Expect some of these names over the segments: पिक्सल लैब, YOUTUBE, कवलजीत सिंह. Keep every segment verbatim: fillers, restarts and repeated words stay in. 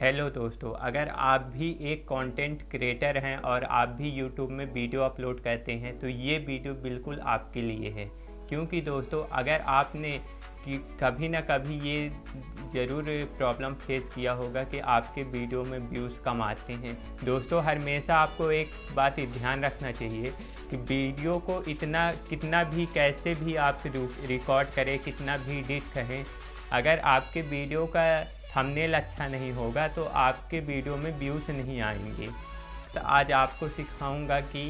Hello दोस्तों, अगर आप भी एक कंटेंट क्रिएटर हैं और आप भी यूट्यूब में वीडियो अपलोड करते हैं तो ये वीडियो बिल्कुल आपके लिए है। क्योंकि दोस्तों अगर आपने कि कभी ना कभी ये ज़रूर प्रॉब्लम फेस किया होगा कि आपके वीडियो में व्यूज़ कम आते हैं। दोस्तों हमेशा आपको एक बात ध्यान रखना चाहिए कि वीडियो को इतना कितना भी कैसे भी आप रिकॉर्ड करें, कितना भी एडिट करें, अगर आपके वीडियो का थंबनेल अच्छा नहीं होगा तो आपके वीडियो में व्यूज़ नहीं आएंगे। तो आज आपको सिखाऊंगा कि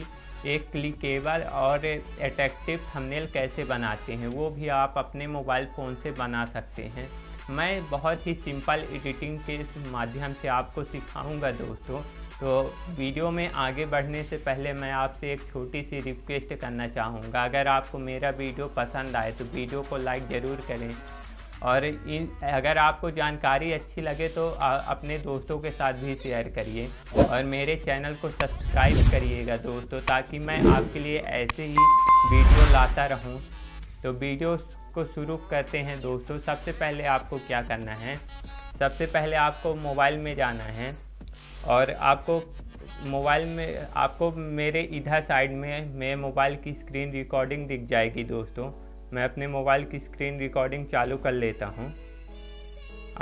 एक क्लिकेबल और अट्रैक्टिव थंबनेल कैसे बनाते हैं, वो भी आप अपने मोबाइल फ़ोन से बना सकते हैं। मैं बहुत ही सिंपल एडिटिंग के माध्यम से आपको सिखाऊंगा दोस्तों। तो वीडियो में आगे बढ़ने से पहले मैं आपसे एक छोटी सी रिक्वेस्ट करना चाहूँगा, अगर आपको मेरा वीडियो पसंद आए तो वीडियो को लाइक ज़रूर करें और इन अगर आपको जानकारी अच्छी लगे तो आ, अपने दोस्तों के साथ भी शेयर करिए और मेरे चैनल को सब्सक्राइब करिएगा दोस्तों, ताकि मैं आपके लिए ऐसे ही वीडियो लाता रहूं। तो वीडियो को शुरू करते हैं दोस्तों। सबसे पहले आपको क्या करना है, सबसे पहले आपको मोबाइल में जाना है और आपको मोबाइल में आपको मेरे इधर साइड में मेरे मोबाइल की स्क्रीन रिकॉर्डिंग दिख जाएगी दोस्तों। मैं अपने मोबाइल की स्क्रीन रिकॉर्डिंग चालू कर लेता हूं।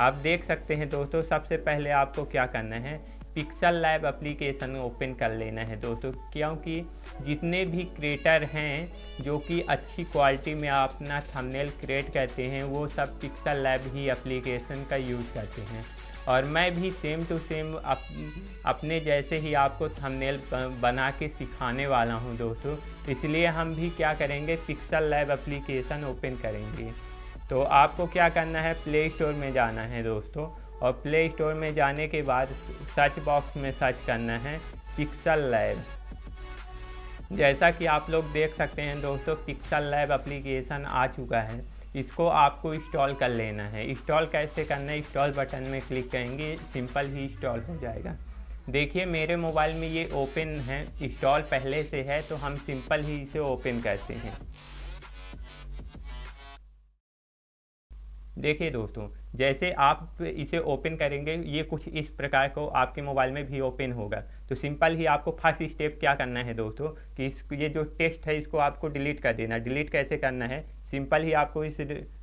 आप देख सकते हैं दोस्तों, सबसे पहले आपको क्या करना है, पिक्सल लैब एप्लीकेशन ओपन कर लेना है दोस्तों। क्योंकि जितने भी क्रिएटर हैं जो कि अच्छी क्वालिटी में अपना थंबनेल क्रिएट करते हैं वो सब पिक्सल लैब ही एप्लीकेशन का यूज़ करते हैं और मैं भी सेम टू सेम अप, अपने जैसे ही आपको थंबनेल बना के सिखाने वाला हूं दोस्तों। इसलिए हम भी क्या करेंगे, पिक्सल लैब एप्लीकेशन ओपन करेंगे। तो आपको क्या करना है, प्ले स्टोर में जाना है दोस्तों और प्ले स्टोर में जाने के बाद सर्च बॉक्स में सर्च करना है पिक्सल लैब। जैसा कि आप लोग देख सकते हैं दोस्तों, पिक्सल लैब एप्लीकेशन आ चुका है। इसको आपको इंस्टॉल कर लेना है। इंस्टॉल कैसे करना है, इंस्टॉल बटन में क्लिक करेंगे, सिंपल ही इंस्टॉल हो जाएगा। देखिए मेरे मोबाइल में ये ओपन है, इंस्टॉल पहले से है तो हम सिंपल ही इसे ओपन करते हैं। देखिए दोस्तों, जैसे आप इसे ओपन करेंगे ये कुछ इस प्रकार को आपके मोबाइल में भी ओपन होगा। तो सिंपल ही आपको फर्स्ट स्टेप क्या करना है दोस्तों कि इस ये जो टेक्स्ट है इसको आपको डिलीट कर देना। डिलीट कैसे करना है, सिंपल ही आपको इस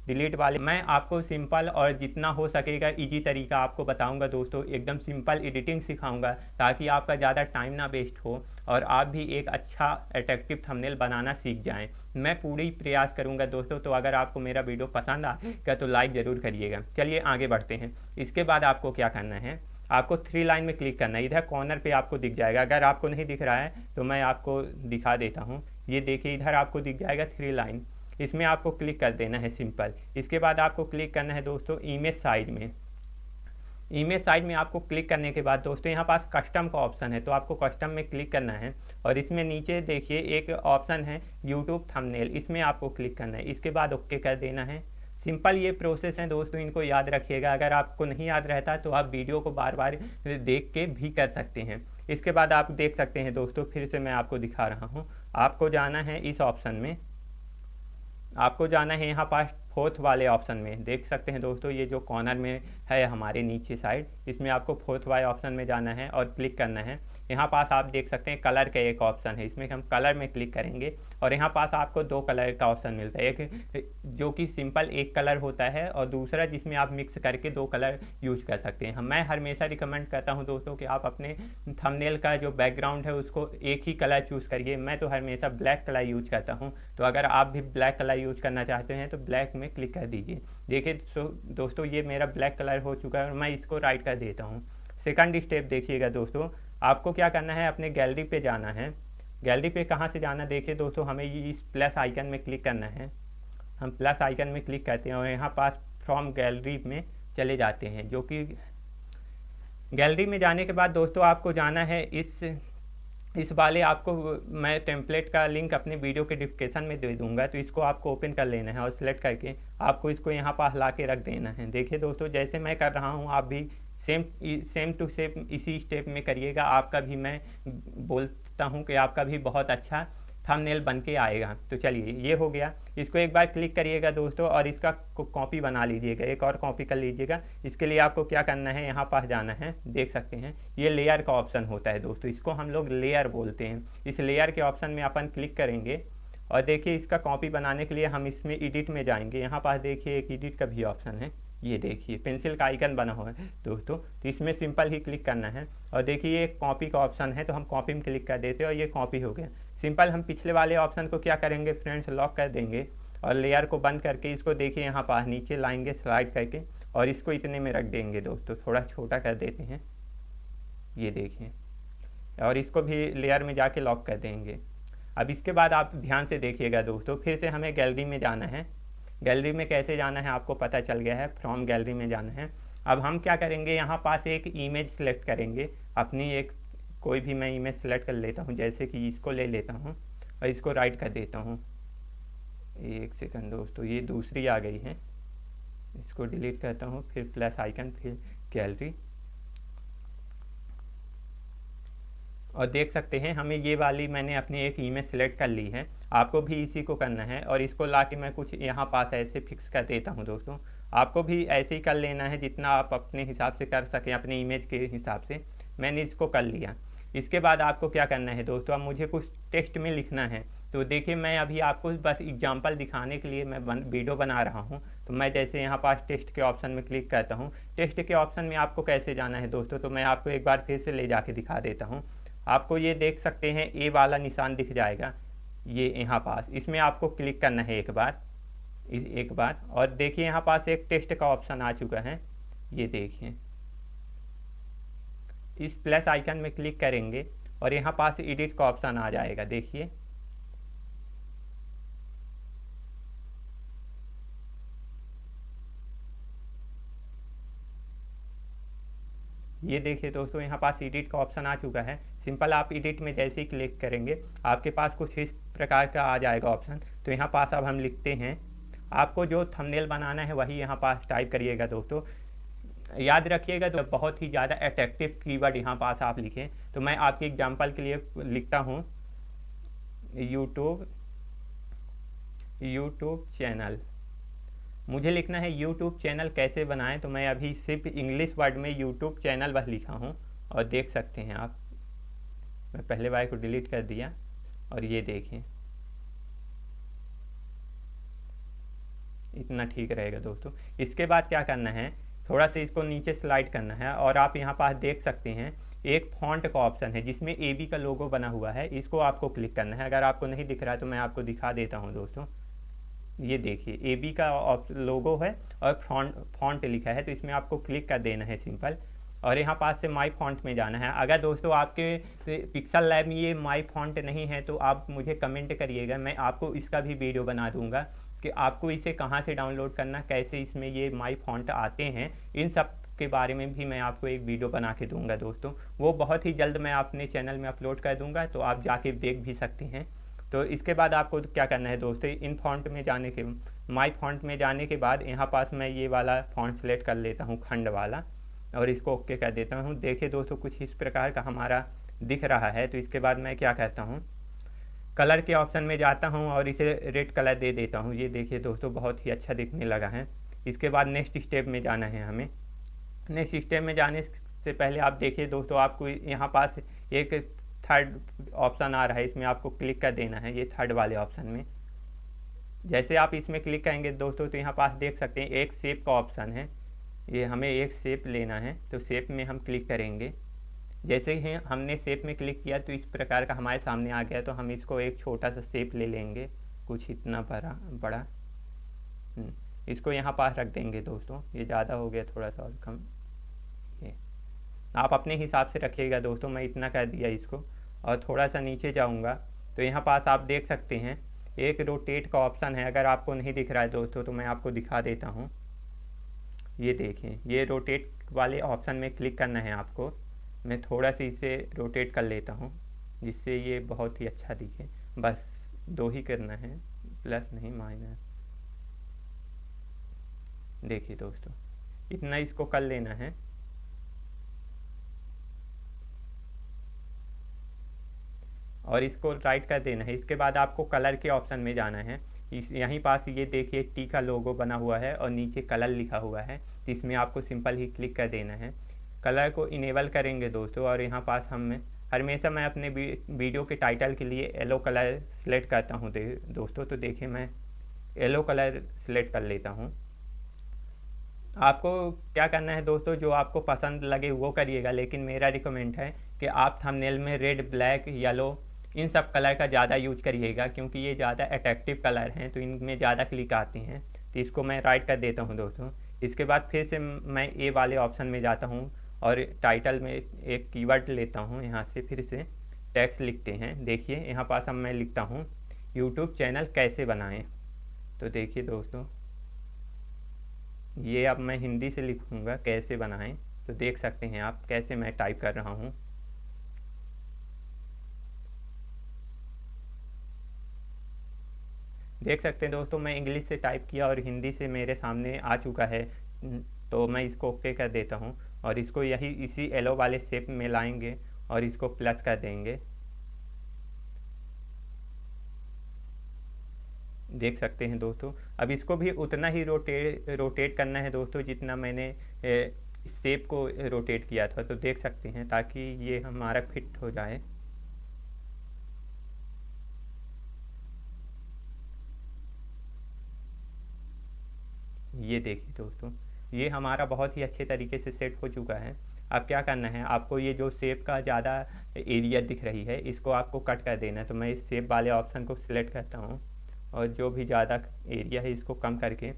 डिलीट वाले मैं आपको सिंपल और जितना हो सकेगा इजी तरीका आपको बताऊंगा दोस्तों। एकदम सिंपल एडिटिंग सिखाऊंगा ताकि आपका ज़्यादा टाइम ना वेस्ट हो और आप भी एक अच्छा अट्रैक्टिव थंबनेल बनाना सीख जाएं। मैं पूरी प्रयास करूंगा दोस्तों। तो अगर आपको मेरा वीडियो पसंद आएगा तो लाइक ज़रूर करिएगा। चलिए आगे बढ़ते हैं। इसके बाद आपको क्या करना है, आपको थ्री लाइन में क्लिक करना है। इधर कॉर्नर पे आपको दिख जाएगा, अगर आपको नहीं दिख रहा है तो मैं आपको दिखा देता हूँ। ये देखिए इधर आपको दिख जाएगा थ्री लाइन, इसमें आपको क्लिक कर देना है सिंपल। इसके बाद आपको क्लिक करना है दोस्तों इमेज साइड में। इमेज साइड में आपको क्लिक करने के बाद दोस्तों यहाँ पास कस्टम का ऑप्शन है, तो आपको कस्टम में क्लिक करना है और इसमें नीचे देखिए एक ऑप्शन है यूट्यूब थंबनेल, इसमें आपको क्लिक करना है। इसके बाद ओके कर देना है। सिंपल ये प्रोसेस है दोस्तों, इनको याद रखिएगा। अगर आपको नहीं याद रहता तो आप वीडियो को बार बार देख के भी कर सकते हैं। इसके बाद आप देख सकते हैं दोस्तों, फिर से मैं आपको दिखा रहा हूँ। आपको जाना है इस ऑप्शन में, आपको जाना है यहाँ पास फोर्थ वाले ऑप्शन में। देख सकते हैं दोस्तों ये जो कॉर्नर में है हमारे नीचे साइड, इसमें आपको फोर्थ वाले ऑप्शन में जाना है और क्लिक करना है। यहाँ पास आप देख सकते हैं कलर का एक ऑप्शन है, इसमें हम कलर में क्लिक करेंगे और यहाँ पास आपको दो कलर का ऑप्शन मिलता है, एक जो कि सिंपल एक कलर होता है और दूसरा जिसमें आप मिक्स करके दो कलर यूज कर सकते हैं। मैं हमेशा रिकमेंड करता हूँ दोस्तों कि आप अपने थंबनेल का जो बैकग्राउंड है उसको एक ही कलर चूज़ करिए। मैं तो हमेशा ब्लैक कलर यूज करता हूँ, तो अगर आप भी ब्लैक कलर यूज करना चाहते हैं तो ब्लैक में क्लिक कर दीजिए। देखिए तो दोस्तों ये मेरा ब्लैक कलर हो चुका है और मैं इसको राइट कर देता हूँ। सेकंड स्टेप देखिएगा दोस्तों, आपको क्या करना है, अपने गैलरी पे जाना है। गैलरी पे कहाँ से जाना, देखिए दोस्तों हमें इस प्लस आइकन में क्लिक करना है। हम प्लस आइकन में क्लिक करते हैं और यहाँ पास फ्रॉम गैलरी में चले जाते हैं। जो कि गैलरी में जाने के बाद दोस्तों आपको जाना है इस इस वाले, आपको मैं टेम्पलेट का लिंक अपने वीडियो के डिस्क्रिप्शन में दे दूंगा, तो इसको आपको ओपन कर लेना है और सिलेक्ट करके आपको इसको यहाँ पास ला के रख देना है। देखिए दोस्तों जैसे मैं कर रहा हूँ आप भी सेम सेम टू सेम इसी स्टेप में करिएगा। आपका भी मैं बोलता हूँ कि आपका भी बहुत अच्छा थंबनेल बन के आएगा। तो चलिए ये हो गया, इसको एक बार क्लिक करिएगा दोस्तों और इसका कॉपी बना लीजिएगा, एक और कॉपी कर लीजिएगा। इसके लिए आपको क्या करना है, यहाँ पास जाना है, देख सकते हैं ये लेयर का ऑप्शन होता है दोस्तों, इसको हम लोग लेयर बोलते हैं। इस लेयर के ऑप्शन में अपन क्लिक करेंगे और देखिए इसका कॉपी बनाने के लिए हम इसमें एडिट में जाएंगे। यहाँ पास देखिए एक एडिट का भी ऑप्शन है, ये देखिए पेंसिल का आइकन बना हुआ है दोस्तों, तो इसमें सिंपल ही क्लिक करना है। और देखिए ये कॉपी का ऑप्शन है तो हम कॉपी में क्लिक कर देते हैं और ये कॉपी हो गया। सिंपल हम पिछले वाले ऑप्शन को क्या करेंगे फ्रेंड्स, लॉक कर देंगे और लेयर को बंद करके इसको देखिए यहाँ पास नीचे लाएंगे स्लाइड करके और इसको इतने में रख देंगे दोस्तों, थोड़ा छोटा कर देते हैं ये देखिए, और इसको भी लेयर में जाके लॉक कर देंगे। अब इसके बाद आप ध्यान से देखिएगा दोस्तों, फिर से हमें गैलरी में जाना है। गैलरी में कैसे जाना है आपको पता चल गया है, फ्रॉम गैलरी में जाना है। अब हम क्या करेंगे, यहाँ पास एक इमेज सेलेक्ट करेंगे अपनी, एक कोई भी मैं इमेज सेलेक्ट कर लेता हूँ, जैसे कि इसको ले लेता हूँ और इसको राइट कर देता हूँ। एक सेकंड दोस्तों, ये दूसरी आ गई है, इसको डिलीट करता हूँ, फिर प्लस आइकन, फिर गैलरी, और देख सकते हैं हमें ये वाली मैंने अपनी एक इमेज सेलेक्ट कर ली है। आपको भी इसी को करना है और इसको ला के मैं कुछ यहाँ पास ऐसे फिक्स कर देता हूँ दोस्तों। आपको भी ऐसे ही कर लेना है, जितना आप अपने हिसाब से कर सकें अपनी इमेज के हिसाब से। मैंने इसको कर लिया। इसके बाद आपको क्या करना है दोस्तों, अब मुझे कुछ टेक्स्ट में लिखना है। तो देखिए मैं अभी आपको बस एग्जाम्पल दिखाने के लिए मैं वीडियो बना रहा हूँ। तो मैं जैसे यहाँ पास टेक्स्ट के ऑप्शन में क्लिक करता हूँ। टेक्स्ट के ऑप्शन में आपको कैसे जाना है दोस्तों, तो मैं आपको एक बार फिर से ले जाके दिखा देता हूँ। आपको ये देख सकते हैं ए वाला निशान दिख जाएगा, ये यहाँ पास, इसमें आपको क्लिक करना है एक बार एक बार और देखिए यहाँ पास एक टेक्स्ट का ऑप्शन आ चुका है, ये देखिए। इस प्लस आइकन में क्लिक करेंगे और यहाँ पास एडिट का ऑप्शन आ जाएगा, देखिए ये देखिए दोस्तों यहाँ पास एडिट का ऑप्शन आ चुका है। सिंपल आप एडिट में जैसे ही क्लिक करेंगे आपके पास कुछ इस प्रकार का आ जाएगा ऑप्शन। तो यहाँ पास अब हम लिखते हैं, आपको जो थंबनेल बनाना है वही यहाँ पास टाइप करिएगा दोस्तों। याद रखिएगा तो बहुत ही ज़्यादा अट्रैक्टिव कीवर्ड यहाँ पास आप लिखें। तो मैं आपके एग्जाम्पल के लिए लिखता हूँ यूट्यूब यूट्यूब चैनल। मुझे लिखना है यूट्यूब चैनल कैसे बनाएं, तो मैं अभी सिर्फ इंग्लिश वर्ड में यूट्यूब चैनल बस लिखा हूं और देख सकते हैं आप, मैं पहले वाले को डिलीट कर दिया और ये देखें, इतना ठीक रहेगा दोस्तों। इसके बाद क्या करना है, थोड़ा सा इसको नीचे स्लाइड करना है और आप यहाँ पास देख सकते हैं एक फॉन्ट का ऑप्शन है जिसमें ए बी का लोगो बना हुआ है, इसको आपको क्लिक करना है। अगर आपको नहीं दिख रहा है तो मैं आपको दिखा देता हूँ दोस्तों, ये देखिए ए बी का लोगो है और फॉन्ट फॉन्ट लिखा है, तो इसमें आपको क्लिक कर देना है सिंपल और यहाँ पास से माई फॉन्ट में जाना है। अगर दोस्तों आपके पिक्सल लैब में ये माई फॉन्ट नहीं है तो आप मुझे कमेंट करिएगा, मैं आपको इसका भी वीडियो बना दूंगा कि आपको इसे कहाँ से डाउनलोड करना, कैसे इसमें ये माई फॉन्ट आते हैं, इन सब के बारे में भी मैं आपको एक वीडियो बना के दूँगा दोस्तों। वो बहुत ही जल्द मैं अपने चैनल में अपलोड कर दूँगा, तो आप जाके देख भी सकते हैं। तो इसके बाद आपको क्या करना है दोस्तों, इन फॉन्ट में जाने के माई फॉन्ट में जाने के बाद यहाँ पास मैं ये वाला फॉन्ट सेलेक्ट कर लेता हूँ, खंड वाला, और इसको ओके कर देता हूँ। देखिए दोस्तों कुछ इस प्रकार का हमारा दिख रहा है। तो इसके बाद मैं क्या करता हूँ, कलर के ऑप्शन में जाता हूँ और इसे रेड कलर दे देता हूँ। ये देखिए दोस्तों बहुत ही अच्छा दिखने लगा है। इसके बाद नेक्स्ट स्टेप में जाना है हमें। नेक्स्ट स्टेप में जाने से पहले आप देखिए दोस्तों, आपको यहाँ पास एक थर्ड ऑप्शन आ रहा है, इसमें आपको क्लिक कर देना है। ये थर्ड वाले ऑप्शन में जैसे आप इसमें क्लिक करेंगे दोस्तों तो यहाँ पास देख सकते हैं एक शेप का ऑप्शन है, ये हमें एक शेप लेना है। तो शेप में हम क्लिक करेंगे, जैसे ही हमने शेप में क्लिक किया तो इस प्रकार का हमारे सामने आ गया। तो हम इसको एक छोटा सा शेप ले लेंगे, कुछ इतना बड़ा बड़ा, इसको यहाँ पास रख देंगे दोस्तों। ये ज़्यादा हो गया, थोड़ा सा और कम, आप अपने हिसाब से रखिएगा दोस्तों। मैं इतना कर दिया इसको और थोड़ा सा नीचे जाऊंगा तो यहाँ पास आप देख सकते हैं एक रोटेट का ऑप्शन है। अगर आपको नहीं दिख रहा है दोस्तों तो मैं आपको दिखा देता हूँ, ये देखिए ये रोटेट वाले ऑप्शन में क्लिक करना है आपको। मैं थोड़ा सा इसे रोटेट कर लेता हूँ जिससे ये बहुत ही अच्छा दिखे। बस दो ही करना है, प्लस नहीं माइनस। देखिए दोस्तों इतना इसको कर लेना है। और इसको राइट कर देना है। इसके बाद आपको कलर के ऑप्शन में जाना है। इस यहीं पास ये देखिए टी का लोगो बना हुआ है और नीचे कलर लिखा हुआ है, जिसमें आपको सिंपल ही क्लिक कर देना है। कलर को इनेबल करेंगे दोस्तों, और यहाँ पास हम हमेशा मैं अपने वीडियो के टाइटल के लिए येलो कलर सेलेक्ट करता हूँ दोस्तों। तो देखिए मैं येलो कलर सेलेक्ट कर लेता हूँ। आपको क्या करना है दोस्तों, जो आपको पसंद लगे वो करिएगा, लेकिन मेरा रिकमेंड है कि आप थंबनेल में रेड, ब्लैक, येलो इन सब कलर का ज़्यादा यूज करिएगा, क्योंकि ये ज़्यादा अट्रैक्टिव कलर हैं तो इनमें ज़्यादा क्लिक आती हैं। तो इसको मैं राइट कर देता हूँ दोस्तों। इसके बाद फिर से मैं ए वाले ऑप्शन में जाता हूँ और टाइटल में एक कीवर्ड लेता हूँ। यहाँ से फिर से टेक्स्ट लिखते हैं। देखिए यहाँ पास अब मैं लिखता हूँ यूट्यूब चैनल कैसे बनाएं। तो देखिए दोस्तों ये अब मैं हिंदी से लिखूँगा कैसे बनाएं। तो देख सकते हैं आप कैसे मैं टाइप कर रहा हूँ। देख सकते हैं दोस्तों मैं इंग्लिश से टाइप किया और हिंदी से मेरे सामने आ चुका है। तो मैं इसको ओके कर देता हूँ और इसको यही इसी येलो वाले शेप में लाएंगे और इसको प्लस कर देंगे। देख सकते हैं दोस्तों अब इसको भी उतना ही रोटेट रोटेट करना है दोस्तों जितना मैंने शेप को रोटेट किया था। तो देख सकते हैं ताकि ये हमारा फिट हो जाए। ये देखिए दोस्तों ये हमारा बहुत ही अच्छे तरीके से सेट हो चुका है। अब क्या करना है आपको, ये जो शेप का ज़्यादा एरिया दिख रही है इसको आपको कट कर देना है। तो मैं इस शेप वाले ऑप्शन को सिलेक्ट करता हूँ और जो भी ज़्यादा एरिया है इसको कम करके।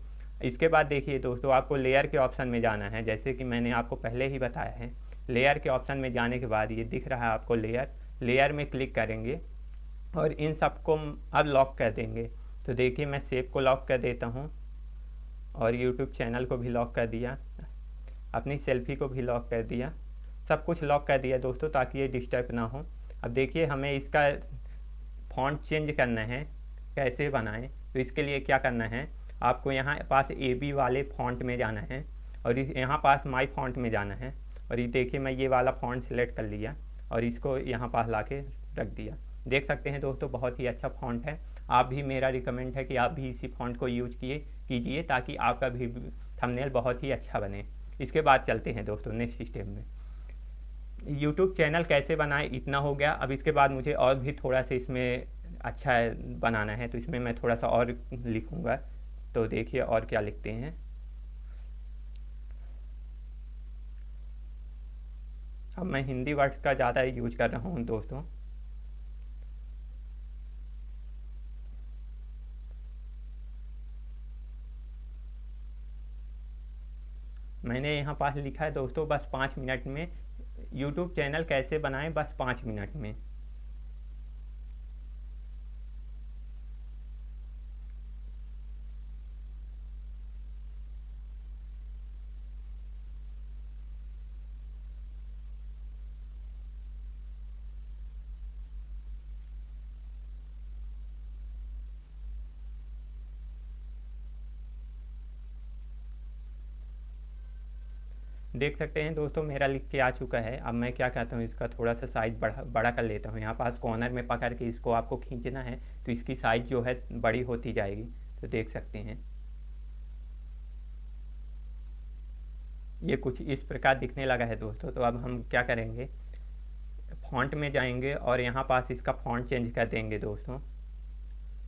इसके बाद देखिए दोस्तों आपको लेयर के ऑप्शन में जाना है, जैसे कि मैंने आपको पहले ही बताया है। लेयर के ऑप्शन में जाने के बाद ये दिख रहा है आपको लेयर, लेयर में क्लिक करेंगे और इन सबको अब लॉक कर देंगे। तो देखिए मैं शेप को लॉक कर देता हूँ और यूट्यूब चैनल को भी लॉक कर दिया, अपनी सेल्फी को भी लॉक कर दिया, सब कुछ लॉक कर दिया दोस्तों ताकि ये डिस्टर्ब ना हो। अब देखिए हमें इसका फॉन्ट चेंज करना है कैसे बनाएं। तो इसके लिए क्या करना है आपको, यहाँ पास ए बी वाले फॉन्ट में जाना है और यहाँ पास माई फॉन्ट में जाना है। और ये देखिए मैं ये वाला फॉन्ट सेलेक्ट कर लिया और इसको यहाँ पास ला के रख दिया। देख सकते हैं दोस्तों बहुत ही अच्छा फॉन्ट है। आप भी, मेरा रिकमेंड है कि आप भी इसी फॉन्ट को यूज किए कीजिए ताकि आपका भी थंबनेल बहुत ही अच्छा बने। इसके बाद चलते हैं दोस्तों नेक्स्ट स्टेप में, यूट्यूब चैनल कैसे बनाएं इतना हो गया। अब इसके बाद मुझे और भी थोड़ा सा इसमें अच्छा बनाना है, तो इसमें मैं थोड़ा सा और लिखूँगा। तो देखिए और क्या लिखते हैं। अब मैं हिंदी वर्ड्स का ज़्यादा यूज कर रहा हूँ दोस्तों। मैंने यहाँ पास लिखा है दोस्तों बस पाँच मिनट में यूट्यूब चैनल कैसे बनाएं, बस पाँच मिनट में। देख सकते हैं दोस्तों मेरा लिख के आ चुका है। अब मैं क्या कहता हूँ इसका थोड़ा सा साइज बड़ा बड़ा कर लेता हूँ। यहाँ पास कॉर्नर में पकड़ के इसको आपको खींचना है तो इसकी साइज जो है बड़ी होती जाएगी। तो देख सकते हैं ये कुछ इस प्रकार दिखने लगा है दोस्तों। तो अब हम क्या करेंगे फॉन्ट में जाएंगे और यहाँ पास इसका फॉन्ट चेंज कर देंगे दोस्तों।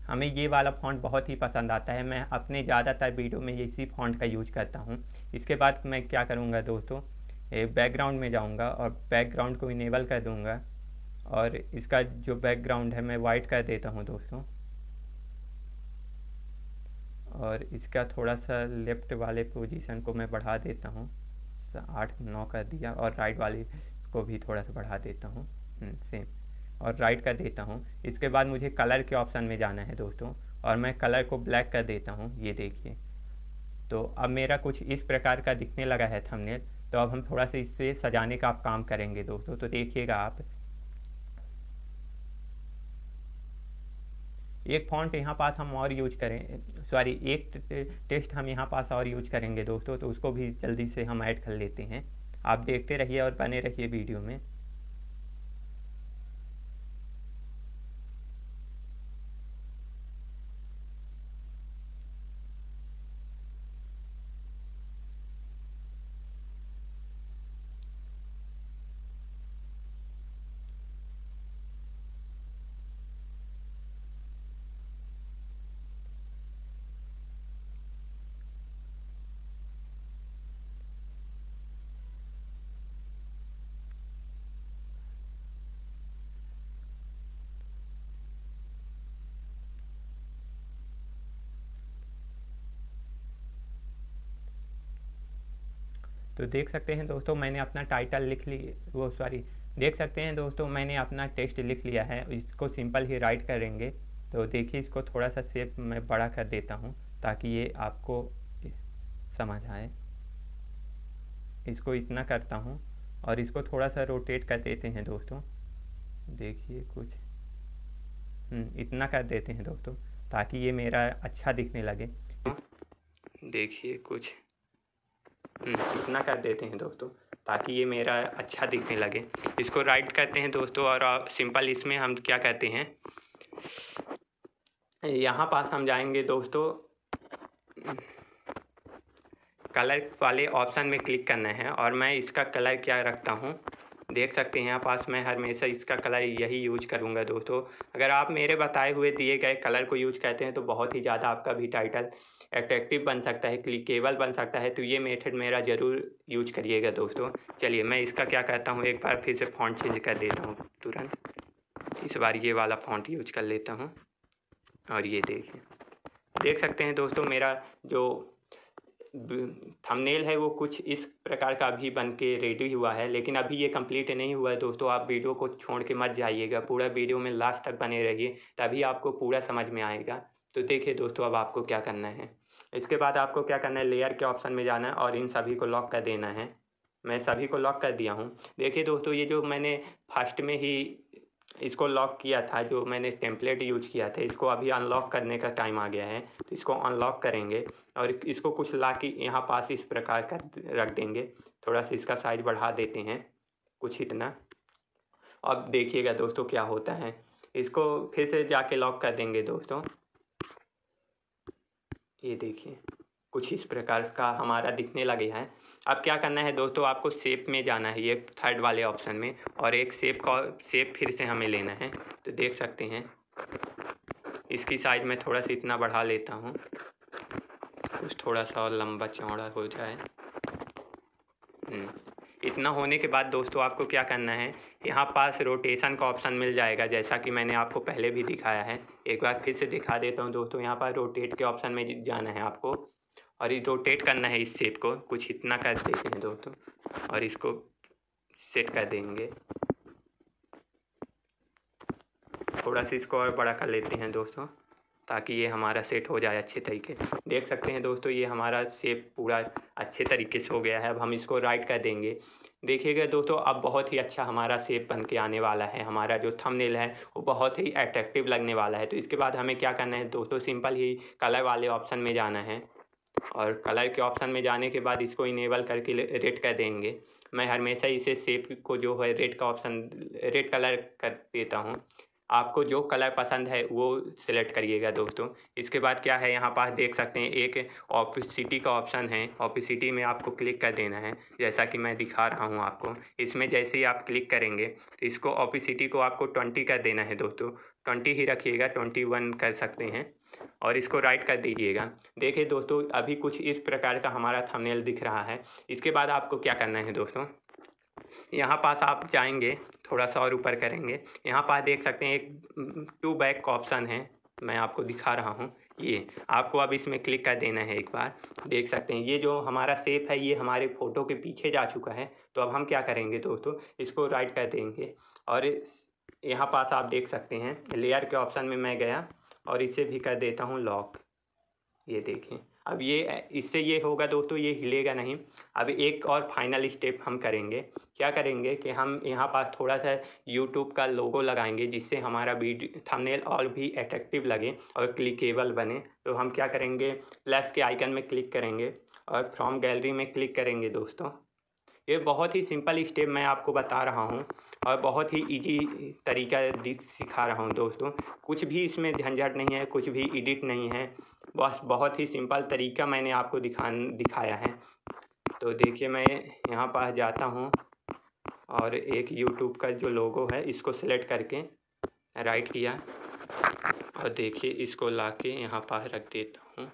हमें ये वाला फॉन्ट बहुत ही पसंद आता है, मैं अपने ज़्यादातर वीडियो में इसी फॉन्ट का यूज करता हूँ। इसके बाद मैं क्या करूँगा दोस्तों, बैकग्राउंड में जाऊँगा और बैकग्राउंड को इनेबल कर दूँगा और इसका जो बैकग्राउंड है मैं वाइट कर देता हूँ दोस्तों। और इसका थोड़ा सा लेफ्ट वाले पोजीशन को मैं बढ़ा देता हूँ, आठ नौ कर दिया, और राइट वाले को भी थोड़ा सा बढ़ा देता हूँ सेम, और राइट कर देता हूँ। इसके बाद मुझे कलर के ऑप्शन में जाना है दोस्तों और मैं कलर को ब्लैक कर देता हूँ। ये देखिए तो अब मेरा कुछ इस प्रकार का दिखने लगा है थंबनेल। तो अब हम थोड़ा सा इससे सजाने का आप काम करेंगे दोस्तों। तो देखिएगा आप एक फॉन्ट यहाँ पास हम और यूज करें, सॉरी एक टेक्स्ट हम यहाँ पास और यूज करेंगे दोस्तों। तो उसको भी जल्दी से हम ऐड कर लेते हैं। आप देखते रहिए और बने रहिए वीडियो में। तो देख सकते हैं दोस्तों मैंने अपना टाइटल लिख ली वो सॉरी देख सकते हैं दोस्तों मैंने अपना टेक्स्ट लिख लिया है। इसको सिंपल ही राइट करेंगे। तो देखिए इसको थोड़ा सा शेप मैं बड़ा कर देता हूँ ताकि ये आपको समझ आए। इसको इतना करता हूँ और इसको थोड़ा सा रोटेट कर देते हैं दोस्तों। देखिए कुछ इतना कर देते हैं दोस्तों ताकि ये मेरा अच्छा दिखने लगे। देखिए कुछ इतना कर देते हैं दोस्तों ताकि ये मेरा अच्छा दिखने लगे। इसको राइट करते हैं दोस्तों और सिंपल इसमें हम क्या कहते हैं, यहाँ पास हम जाएंगे दोस्तों कलर वाले ऑप्शन में क्लिक करना है और मैं इसका कलर क्या रखता हूँ देख सकते हैं। यहाँ पास मैं हमेशा इसका कलर यही यूज करूँगा दोस्तों। अगर आप मेरे बताए हुए दिए गए कलर को यूज करते हैं तो बहुत ही ज़्यादा आपका भी टाइटल अट्रैक्टिव बन सकता है, क्लिकेबल बन सकता है। तो ये मेथड मेरा ज़रूर यूज करिएगा दोस्तों। चलिए मैं इसका क्या करता हूँ, एक बार फिर से फॉन्ट चेंज कर देता हूँ तुरंत। इस बार ये वाला फॉन्ट यूज कर लेता हूँ और ये देखिए देख सकते हैं दोस्तों मेरा जो थंबनेल है वो कुछ इस प्रकार का भी बन के रेडी हुआ है। लेकिन अभी ये कंप्लीट नहीं हुआ है दोस्तों। आप वीडियो को छोड़ के मत जाइएगा, पूरा वीडियो में लास्ट तक बने रहिए तभी आपको पूरा समझ में आएगा। तो देखिए दोस्तों अब आपको क्या करना है, इसके बाद आपको क्या करना है लेयर के ऑप्शन में जाना है और इन सभी को लॉक कर देना है। मैं सभी को लॉक कर दिया हूँ। देखिए दोस्तों ये जो मैंने फर्स्ट में ही इसको लॉक किया था, जो मैंने टेम्पलेट यूज किया था, इसको अभी अनलॉक करने का टाइम आ गया है। तो इसको अनलॉक करेंगे और इसको कुछ ला के यहाँ पास इस प्रकार का रख देंगे। थोड़ा सा इसका साइज बढ़ा देते हैं कुछ इतना। अब देखिएगा दोस्तों क्या होता है, इसको फिर से जाके लॉक कर देंगे दोस्तों। ये देखिए कुछ इस प्रकार का हमारा दिखने लगे है। अब क्या करना है दोस्तों, आपको शेप में जाना है, ये थर्ड वाले ऑप्शन में, और एक शेप का शेप फिर से हमें लेना है। तो देख सकते हैं इसकी साइज में थोड़ा सा इतना बढ़ा लेता हूँ, कुछ थोड़ा सा और लंबा चौड़ा हो जाए। इतना होने के बाद दोस्तों आपको क्या करना है, यहाँ पास रोटेशन का ऑप्शन मिल जाएगा जैसा कि मैंने आपको पहले भी दिखाया है। एक बार फिर से दिखा देता हूँ दोस्तों। यहाँ पर रोटेट के ऑप्शन में जाना है आपको और ये रोटेट करना है इस शेप को। कुछ इतना कर देते हैं दोस्तों और इसको सेट कर देंगे। थोड़ा सा इसको और बड़ा कर लेते हैं दोस्तों ताकि ये हमारा सेट हो जाए अच्छे तरीके। देख सकते हैं दोस्तों ये हमारा शेप पूरा अच्छे तरीके से हो गया है। अब हम इसको राइट कर देंगे। देखिएगा दोस्तों अब बहुत ही अच्छा हमारा शेप बन के आने वाला है। हमारा जो थंबनेल है वो बहुत ही अट्रैक्टिव लगने वाला है। तो इसके बाद हमें क्या करना है दोस्तों, सिंपल ही कलर वाले ऑप्शन में जाना है और कलर के ऑप्शन में जाने के बाद इसको इनेबल करके रेड कर देंगे। मैं हमेशा इसे शेप को जो है रेड का ऑप्शन रेड कलर कर देता हूँ। आपको जो कलर पसंद है वो सिलेक्ट करिएगा दोस्तों। इसके बाद क्या है, यहाँ पास देख सकते हैं एक ऑपिसिटी का ऑप्शन है। ऑपिसिटी में आपको क्लिक कर देना है जैसा कि मैं दिखा रहा हूँ आपको। इसमें जैसे ही आप क्लिक करेंगे तो इसको ऑपिसिटी को आपको ट्वेंटी कर देना है दोस्तों। ट्वेंटी ही रखिएगा, ट्वेंटी वन कर सकते हैं और इसको राइट कर दीजिएगा। देखिए दोस्तों अभी कुछ इस प्रकार का हमारा थंबनेल दिख रहा है। इसके बाद आपको क्या करना है दोस्तों, यहाँ पास आप जाएंगे, थोड़ा सा और ऊपर करेंगे। यहाँ पास देख सकते हैं एक टू बैक का ऑप्शन है, मैं आपको दिखा रहा हूँ। ये आपको अब इसमें क्लिक कर देना है। एक बार देख सकते हैं ये जो हमारा शेप है ये हमारे फ़ोटो के पीछे जा चुका है। तो अब हम क्या करेंगे दोस्तों, इसको राइट कर देंगे और यहाँ पास आप देख सकते हैं लेयर के ऑप्शन में मैं गया और इसे भी कर देता हूँ लॉक। ये देखें अब ये इससे ये होगा दोस्तों, ये हिलेगा नहीं। अब एक और फाइनल स्टेप हम करेंगे। क्या करेंगे कि हम यहाँ पास थोड़ा सा यूट्यूब का लोगो लगाएंगे जिससे हमारा वीडियो थंबनेल और भी अट्रैक्टिव लगे और क्लिकेबल बने। तो हम क्या करेंगे, प्लस के आइकन में क्लिक करेंगे और फ्रॉम गैलरी में क्लिक करेंगे दोस्तों। ये बहुत ही सिंपल स्टेप मैं आपको बता रहा हूँ और बहुत ही इजी तरीका सिखा रहा हूँ दोस्तों। कुछ भी इसमें झंझट नहीं है, कुछ भी एडिट नहीं है, बस बहुत ही सिंपल तरीका मैंने आपको दिखा दिखाया है। तो देखिए मैं यहाँ पास जाता हूँ और एक यूट्यूब का जो लोगो है इसको सेलेक्ट करके राइट किया और देखिए इसको ला के यहाँ पास रख देता हूँ।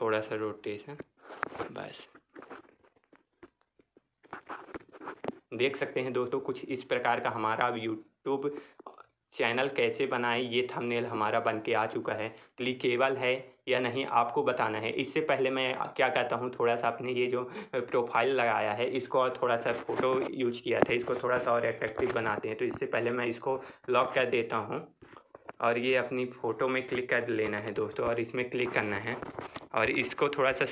थोड़ा सा रोटेशन, बस देख सकते हैं दोस्तों कुछ इस प्रकार का हमारा अब यूट्यूब चैनल कैसे बनाएं, ये थंबनेल हमारा बन के आ चुका है। क्लिकेबल है या नहीं आपको बताना है। इससे पहले मैं क्या कहता हूँ, थोड़ा सा आपने ये जो प्रोफाइल लगाया है इसको और थोड़ा सा फ़ोटो यूज किया था, इसको थोड़ा सा और अट्रैक्टिव बनाते हैं। तो इससे पहले मैं इसको लॉक कर देता हूँ और ये अपनी फ़ोटो में क्लिक कर लेना है दोस्तों, और इसमें क्लिक करना है और इसको थोड़ा सा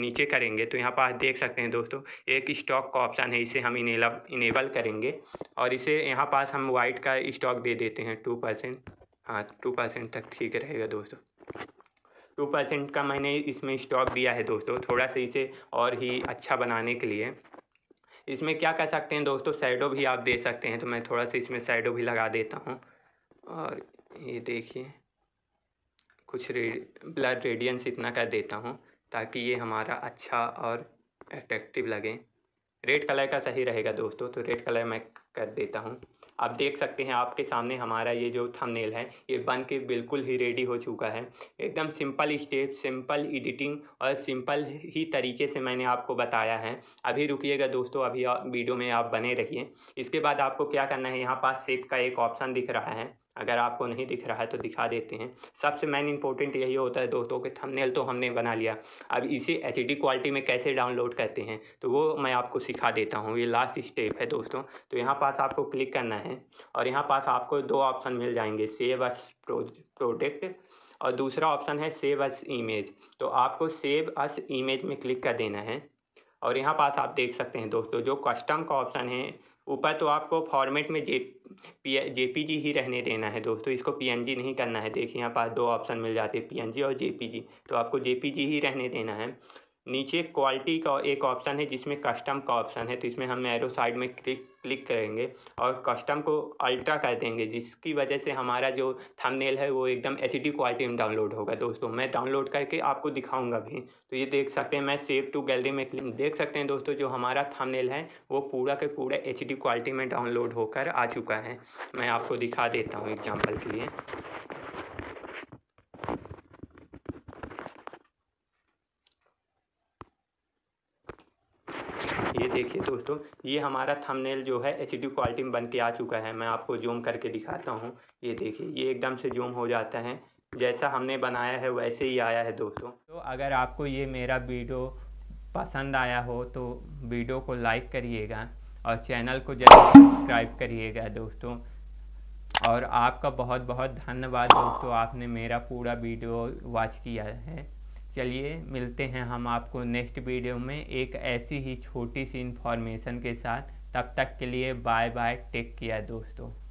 नीचे करेंगे तो यहाँ पर देख सकते हैं दोस्तों एक स्टॉक का ऑप्शन है, इसे हम इनेलब इनेबल करेंगे और इसे यहाँ पास हम वाइट का स्टॉक दे देते हैं टू परसेंट। हाँ टू परसेंट तक ठीक रहेगा दोस्तों, टू परसेंट का मैंने इसमें स्टॉक दिया है दोस्तों, थोड़ा सा इसे और ही अच्छा बनाने के लिए। इसमें क्या कर सकते हैं दोस्तों, शैडो भी आप दे सकते हैं, तो मैं थोड़ा सा इसमें शैडो भी लगा देता हूँ और ये देखिए कुछ ब्लड रेडियंस इतना कर देता हूँ ताकि ये हमारा अच्छा और अट्रैक्टिव लगे। रेड कलर का सही रहेगा दोस्तों, तो रेड कलर मैं कर देता हूँ। आप देख सकते हैं आपके सामने हमारा ये जो थंबनेल है ये बन के बिल्कुल ही रेडी हो चुका है। एकदम सिंपल स्टेप, सिंपल एडिटिंग और सिंपल ही तरीके से मैंने आपको बताया है। अभी रुकिएगा दोस्तों, अभी वीडियो में आप बने रहिए। इसके बाद आपको क्या करना है, यहाँ पास शेप का एक ऑप्शन दिख रहा है, अगर आपको नहीं दिख रहा है तो दिखा देते हैं। सबसे मेन इंपॉर्टेंट यही होता है दोस्तों कि थंबनेल तो हमने बना लिया, अब इसे एचडी क्वालिटी में कैसे डाउनलोड करते हैं तो वो मैं आपको सिखा देता हूँ। ये लास्ट स्टेप है दोस्तों। तो यहाँ पास आपको क्लिक करना है और यहाँ पास आपको दो ऑप्शन मिल जाएंगे, सेव अस प्रोडक्ट और दूसरा ऑप्शन है सेव अस इमेज। तो आपको सेव अस इमेज में क्लिक कर देना है और यहाँ पास आप देख सकते हैं दोस्तों जो कस्टम का ऑप्शन है ऊपर, तो आपको फॉर्मेट में जे पी जेपीजी ही रहने देना है दोस्तों, इसको पीएनजी नहीं करना है। देखिए यहाँ पास दो ऑप्शन मिल जाते हैं, पीएनजी और जेपीजी, तो आपको जेपीजी ही रहने देना है। नीचे क्वालिटी का एक ऑप्शन है जिसमें कस्टम का ऑप्शन है, तो इसमें हम एरो साइड में क्लिक क्लिक करेंगे और कस्टम को अल्ट्रा कर देंगे, जिसकी वजह से हमारा जो थंबनेल है वो एकदम एचडी क्वालिटी में डाउनलोड होगा दोस्तों। मैं डाउनलोड करके आपको दिखाऊंगा भी। तो ये देख सकते हैं, मैं सेव टू गैलरी में क्लिक देख सकते हैं दोस्तों जो हमारा थंबनेल है वो पूरा के पूरा एचडी क्वालिटी में डाउनलोड होकर आ चुका है। मैं आपको दिखा देता हूँ एग्जाम्पल के लिए। ये देखिए दोस्तों ये हमारा थंबनेल जो है एचडी क्वालिटी में बन के आ चुका है। मैं आपको जूम करके दिखाता हूँ, ये देखिए ये एकदम से जूम हो जाता है, जैसा हमने बनाया है वैसे ही आया है दोस्तों। तो अगर आपको ये मेरा वीडियो पसंद आया हो तो वीडियो को लाइक करिएगा और चैनल को जरूर सब्सक्राइब करिएगा दोस्तों, और आपका बहुत बहुत धन्यवाद दोस्तों, आपने मेरा पूरा वीडियो वॉच किया है। चलिए मिलते हैं हम आपको नेक्स्ट वीडियो में एक ऐसी ही छोटी सी इन्फॉर्मेशन के साथ। तब तक के लिए बाय बाय, टेक केयर दोस्तों।